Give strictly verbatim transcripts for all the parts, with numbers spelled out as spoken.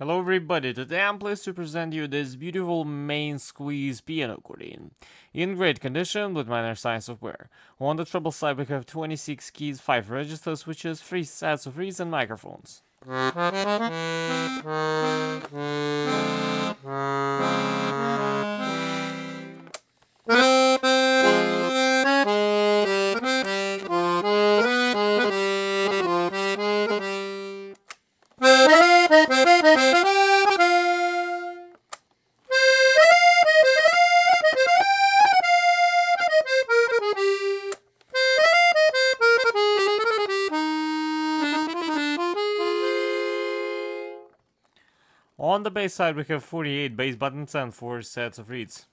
Hello everybody, today I'm pleased to present you this beautiful Main Squeeze piano accordion, in great condition with minor signs of wear. On the treble side we have twenty-six keys, five register switches, three sets of reeds and microphones. On the bass side we have forty-eight bass buttons and four sets of reeds.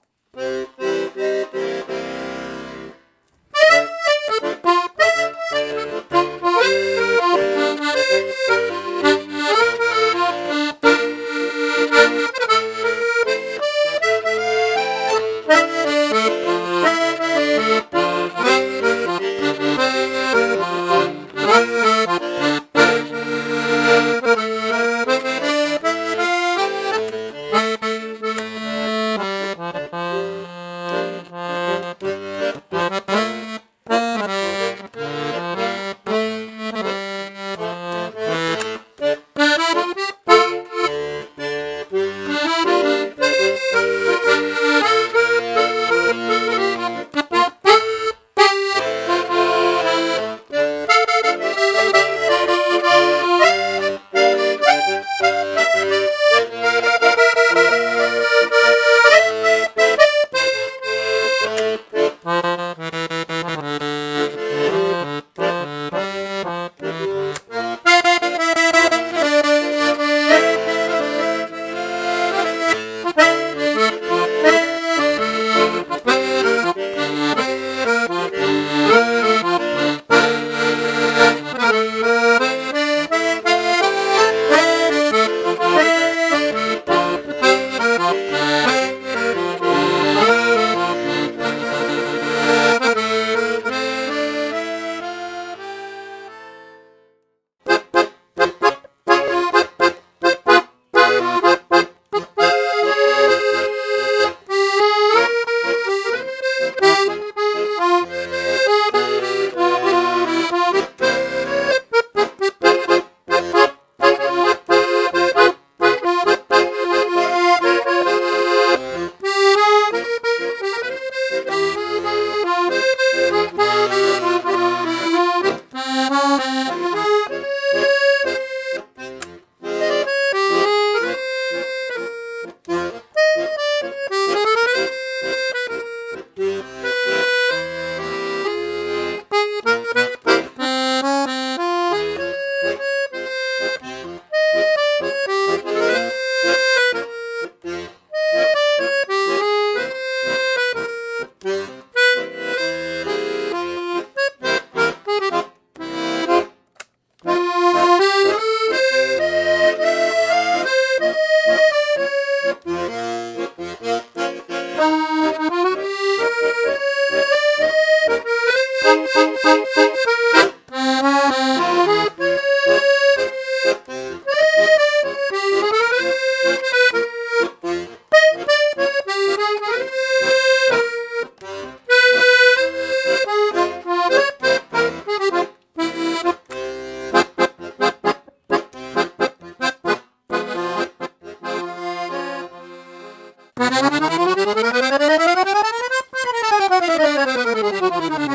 Thank you.